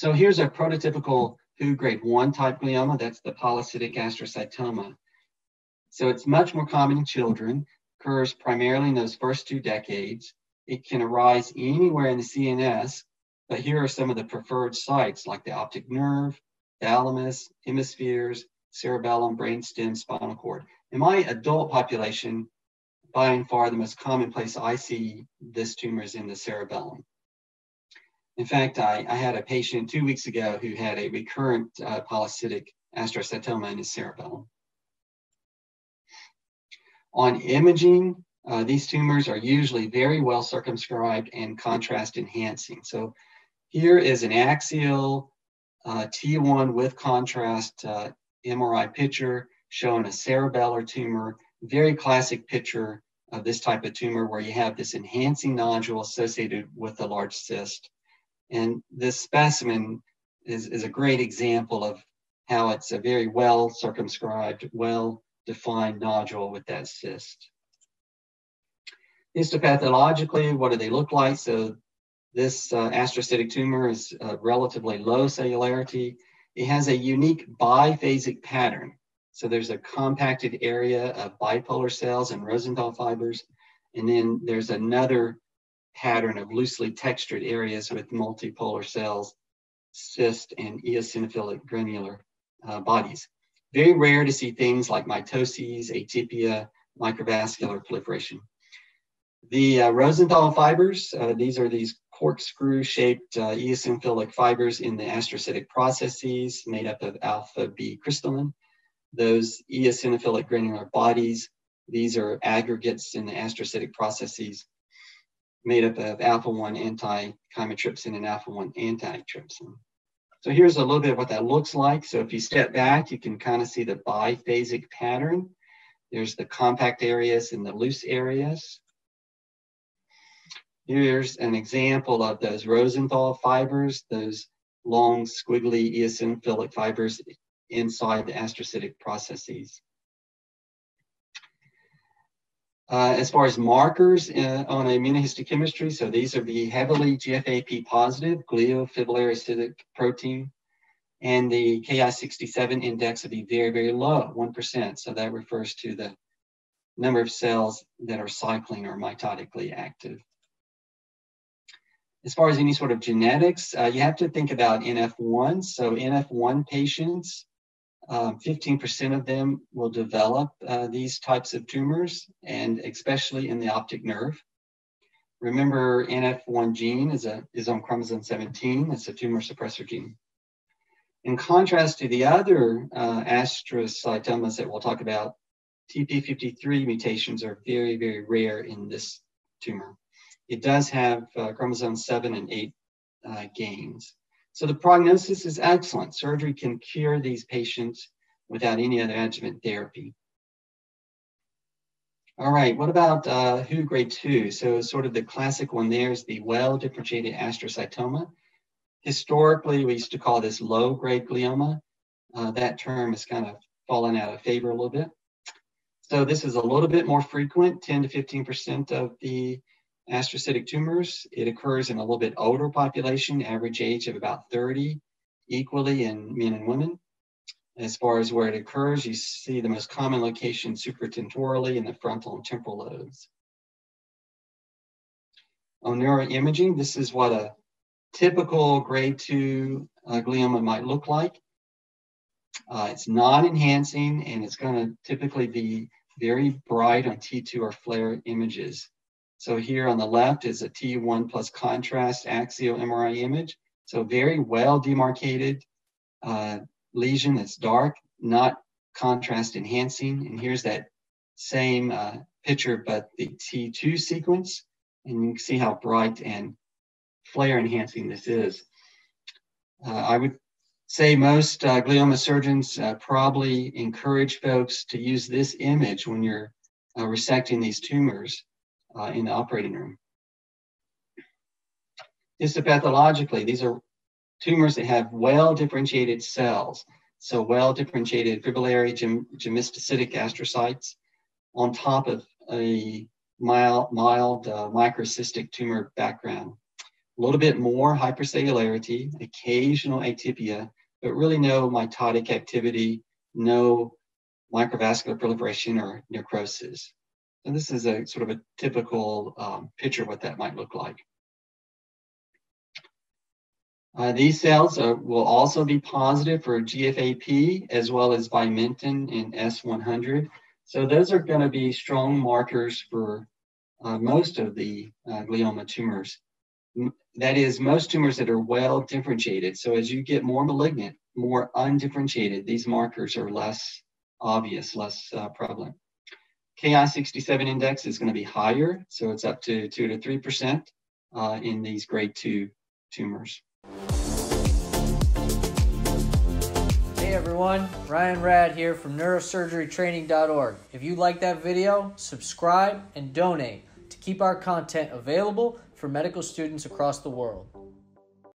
So here's a prototypical WHO grade 1 type glioma. That's the pilocytic astrocytoma. So it's much more common in children, occurs primarily in those first 2 decades. It can arise anywhere in the CNS, but here are some of the preferred sites like the optic nerve, thalamus, hemispheres, cerebellum, brainstem, spinal cord. In my adult population, by and far the most common place I see this tumor is in the cerebellum. In fact, I had a patient 2 weeks ago who had a recurrent pilocytic astrocytoma in his cerebellum. On imaging, these tumors are usually very well circumscribed and contrast enhancing. So here is an axial T1 with contrast MRI picture showing a cerebellar tumor, very classic picture of this type of tumor where you have this enhancing nodule associated with a large cyst. And this specimen is a great example of how it's a very well circumscribed, well-defined nodule with that cyst. Histopathologically, what do they look like? So this astrocytic tumor is relatively low cellularity. It has a unique biphasic pattern. So there's a compacted area of bipolar cells and Rosenthal fibers. And then there's another pattern of loosely textured areas with multipolar cells, cyst, and eosinophilic granular bodies. Very rare to see things like mitoses, atypia, microvascular proliferation. The Rosenthal fibers, these are these corkscrew-shaped eosinophilic fibers in the astrocytic processes made up of alpha-B crystallin. Those eosinophilic granular bodies, these are aggregates in the astrocytic processes made up of alpha-1-antichymotrypsin and alpha-1-antitrypsin. So here's a little bit of what that looks like. So if you step back, you can kind of see the biphasic pattern. There's the compact areas and the loose areas. Here's an example of those Rosenthal fibers, those long squiggly eosinophilic fibers inside the astrocytic processes. As far as markers on immunohistochemistry, so these are the heavily GFAP positive glial fibrillary acidic protein, and the KI67 index would be very, very low, 1%. So that refers to the number of cells that are cycling or mitotically active. As far as any sort of genetics, you have to think about NF1. So NF1 patients, 15% of them will develop these types of tumors, and especially in the optic nerve. Remember, NF1 gene is on chromosome 17. It's a tumor suppressor gene. In contrast to the other astrocytomas that we'll talk about, TP53 mutations are very, very rare in this tumor. It does have chromosome 7 and 8 gains. So the prognosis is excellent. Surgery can cure these patients without any other adjuvant therapy. All right, what about WHO grade 2? So sort of the classic one there is the well-differentiated astrocytoma. Historically, we used to call this low-grade glioma. That term has kind of fallen out of favor a little bit. So this is a little bit more frequent, 10 to 15% of the astrocytic tumors. It occurs in a little bit older population, average age of about 30, equally in men and women. As far as where it occurs, you see the most common location supratentorally in the frontal and temporal lobes. On neuroimaging, this is what a typical grade 2 glioma might look like. It's non-enhancing, and it's going to typically be very bright on T2 or FLAIR images. So here on the left is a T1 plus contrast axial MRI image. So very well demarcated lesion that's dark, not contrast enhancing. And here's that same picture, but the T2 sequence. And you can see how bright and flare enhancing this is. I would say most glioma surgeons probably encourage folks to use this image when you're resecting these tumors in the operating room. Histopathologically, these are tumors that have well-differentiated cells. So well-differentiated fibrillary gemmasticytic astrocytes on top of a mild microcystic tumor background. a little bit more hypercellularity, occasional atypia, but really no mitotic activity, no microvascular proliferation or necrosis. And this is a sort of a typical picture of what that might look like. These cells will also be positive for GFAP as well as Vimentin and S100. So those are going to be strong markers for most of the glioma tumors. That is, most tumors that are well differentiated. So as you get more malignant, more undifferentiated, these markers are less obvious, less prevalent. KI67 index is going to be higher, so it's up to 2 to 3% in these grade 2 tumors. Hey everyone, Ryan Radd here from neurosurgerytraining.org. If you like that video, subscribe and donate to keep our content available for medical students across the world.